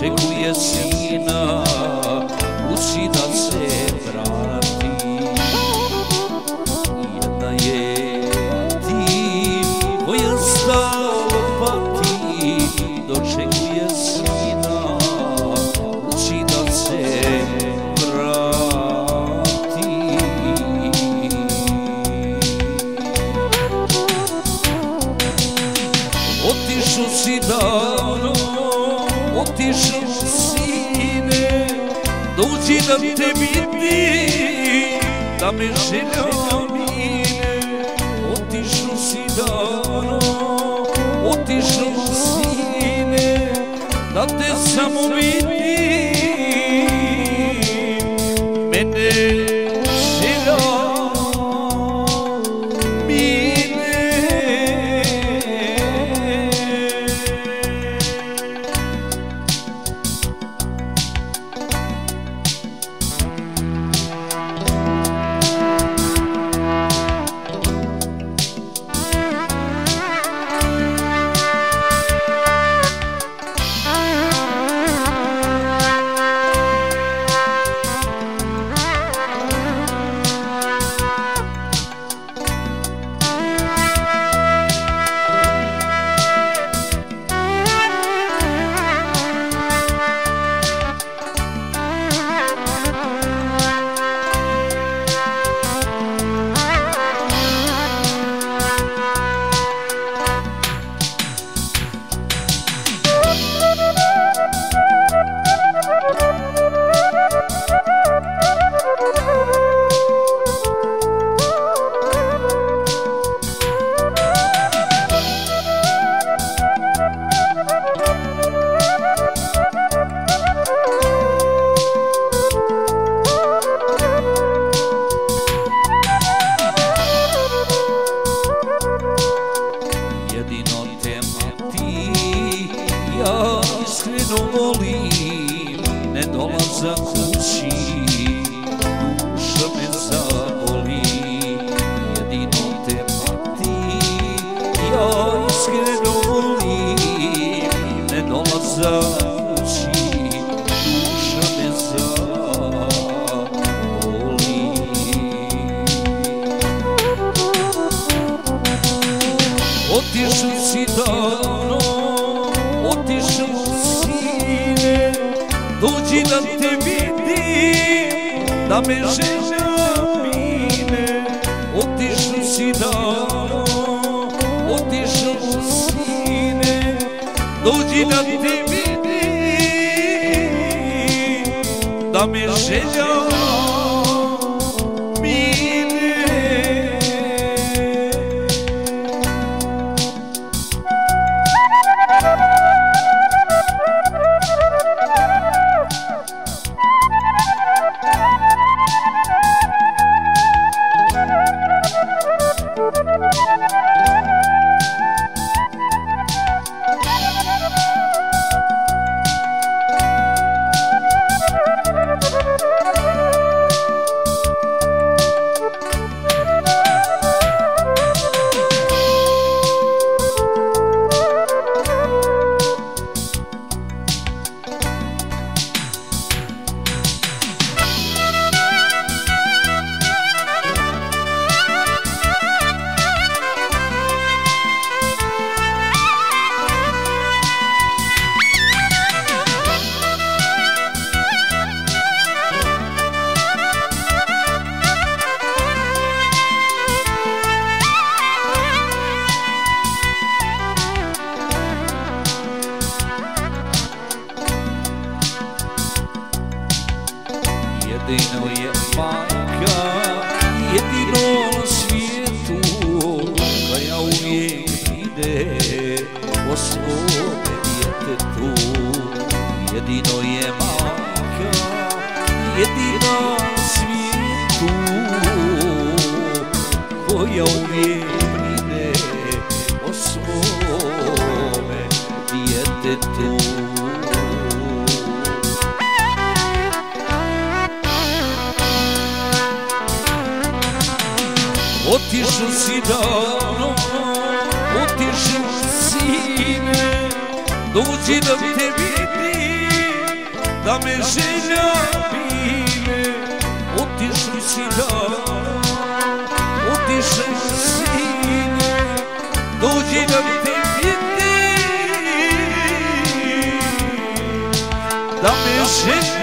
oczekuje syna, musi dać się brati. Jedna jest im, bo jest dalopati, oczekuje syna, musi dać się brati. Otišu si dano, otišu sine, dođi da te vidim, da me žena mine. Otišu si dano, otišu sine, da te samo vidim, mene žena. Iskreno volim, ne dolaza kući, duša me zaboli, jedino te pati. Ja iskreno volim, ne dolaza kući, duša me zaboli. Otišli si davno, otišu sine, dođi da te vidim, da me žena mine. Otišu si davno, otišu sine, dođi da te vidim, da me žena mine. Jedino je majka, jedino na svijetu, koja uvijek ide po svome djetetu. Jedino je majka, jedino na svijetu, koja uvijek ide po svome djetetu. Otišu si davno, otišu sine, dođi da te vidim. da me zhena bine, o t'i shusila, o t'i shusila, do gjena te viti, da me zhena.